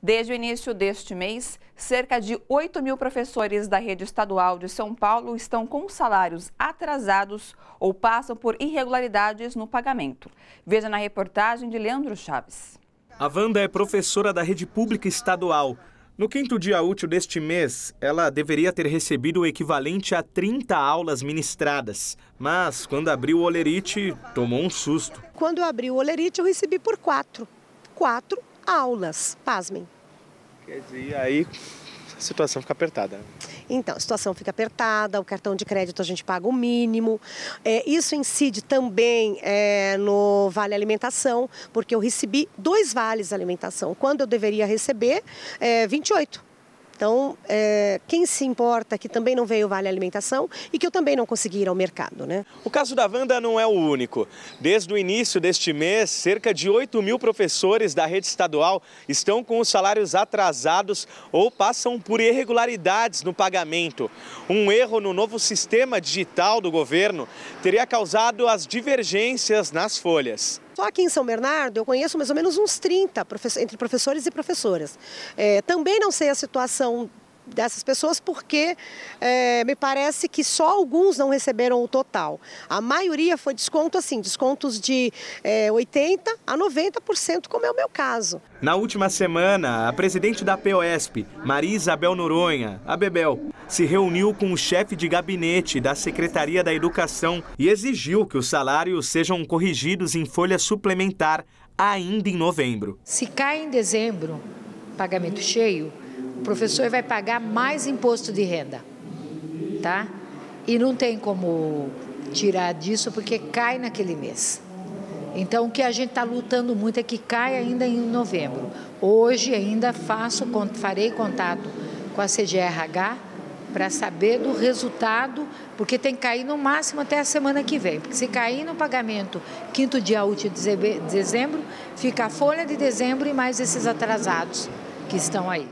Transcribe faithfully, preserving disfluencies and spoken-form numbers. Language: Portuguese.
Desde o início deste mês, cerca de oito mil professores da rede estadual de São Paulo estão com salários atrasados ou passam por irregularidades no pagamento. Veja na reportagem de Leandro Chaves. A Vanda é professora da rede pública estadual. No quinto dia útil deste mês, ela deveria ter recebido o equivalente a trinta aulas ministradas. Mas, quando abriu o holerite, tomou um susto. Quando eu abri o holerite, eu recebi por quatro. Quatro aulas, pasmem. Quer dizer, aí a situação fica apertada. Então, a situação fica apertada, o cartão de crédito a gente paga o mínimo. É, isso incide também é, no vale alimentação, porque eu recebi dois vales alimentação, quando eu deveria receber é, vinte e oito. Então, é, quem se importa que também não veio o vale alimentação e que eu também não consegui ir ao mercado, né? O caso da Vanda não é o único. Desde o início deste mês, cerca de oito mil professores da rede estadual estão com os salários atrasados ou passam por irregularidades no pagamento. Um erro no novo sistema digital do governo teria causado as divergências nas folhas. Só aqui em São Bernardo eu conheço mais ou menos uns trinta entre professores e professoras. É, também não sei a situação dessas pessoas porque é, me parece que só alguns não receberam o total. A maioria foi desconto assim, descontos de é, oitenta por cento a noventa por cento, como é o meu caso. Na última semana, a presidente da P O S P, Maria Isabel Noronha, a Bebel, se reuniu com o chefe de gabinete da Secretaria da Educação e exigiu que os salários sejam corrigidos em folha suplementar ainda em novembro. Se cai em dezembro, pagamento cheio, o professor vai pagar mais imposto de renda, tá? E não tem como tirar disso porque cai naquele mês. Então, o que a gente está lutando muito é que cai ainda em novembro. Hoje ainda faço, farei contato com a C G R H para saber do resultado, porque tem que cair no máximo até a semana que vem. Porque se cair no pagamento quinto dia útil de dezembro, fica a folha de dezembro e mais esses atrasados que estão aí.